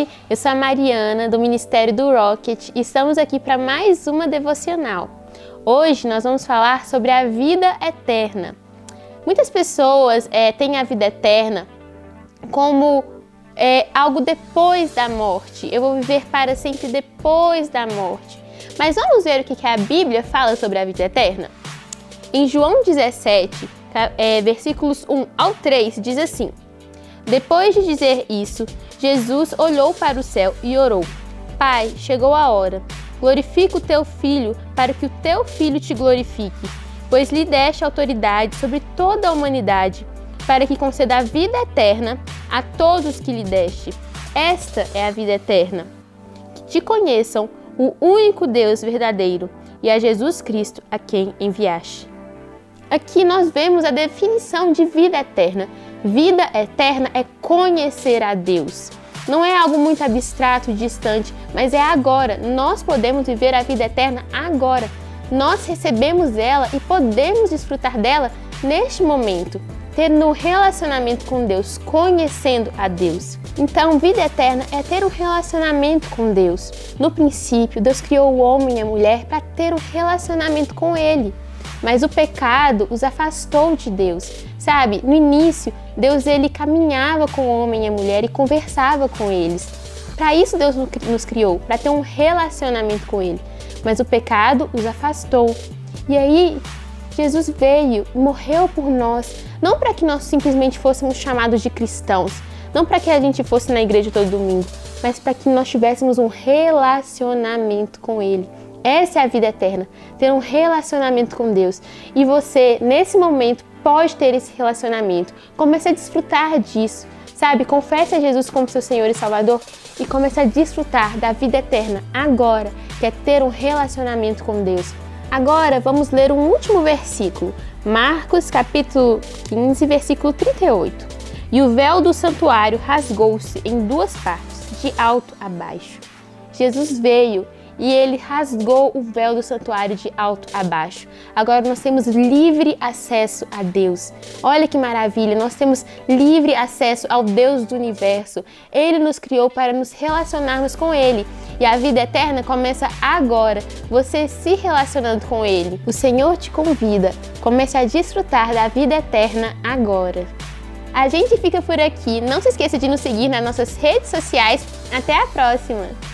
gente, eu sou a Mariana do Ministério do Rocket e estamos aqui para mais uma devocional. Hoje nós vamos falar sobre a vida eterna. Muitas pessoas têm a vida eterna como algo depois da morte. Eu vou viver para sempre depois da morte. Mas vamos ver o que a Bíblia fala sobre a vida eterna? Em João 17, versículos 1 ao 3, diz assim: Depois de dizer isso, Jesus olhou para o céu e orou: Pai, chegou a hora. Glorifica o teu filho para que o teu filho te glorifique, pois lhe deste autoridade sobre toda a humanidade, para que conceda a vida eterna a todos que lhe deste. Esta é a vida eterna, que te conheçam, o único Deus verdadeiro, e a Jesus Cristo a quem enviaste. Aqui nós vemos a definição de vida eterna. Vida eterna é conhecer a Deus. Não é algo muito abstrato e distante, mas é agora. Nós podemos viver a vida eterna agora. Nós recebemos ela e podemos desfrutar dela neste momento, tendo um relacionamento com Deus, conhecendo a Deus. Então, vida eterna é ter um relacionamento com Deus. No princípio, Deus criou o homem e a mulher para ter um relacionamento com Ele. Mas o pecado os afastou de Deus, sabe? No início, Deus ele caminhava com o homem e a mulher e conversava com eles. Para isso Deus nos criou, para ter um relacionamento com Ele. Mas o pecado os afastou. E aí, Jesus veio e morreu por nós, não para que nós simplesmente fôssemos chamados de cristãos, não para que a gente fosse na igreja todo domingo, mas para que nós tivéssemos um relacionamento com Ele. Essa é a vida eterna, ter um relacionamento com Deus. E você, nesse momento, pode ter esse relacionamento. Comece a desfrutar disso, sabe? Confesse a Jesus como seu Senhor e Salvador e comece a desfrutar da vida eterna agora, que é ter um relacionamento com Deus. Agora, vamos ler um último versículo. Marcos, capítulo 15, versículo 38. E o véu do santuário rasgou-se em duas partes, de alto a baixo. Jesus veio e Ele rasgou o véu do santuário de alto a baixo. Agora nós temos livre acesso a Deus. Olha que maravilha, nós temos livre acesso ao Deus do universo. Ele nos criou para nos relacionarmos com Ele. E a vida eterna começa agora, você se relacionando com Ele. O Senhor te convida, comece a desfrutar da vida eterna agora. A gente fica por aqui, não se esqueça de nos seguir nas nossas redes sociais. Até a próxima!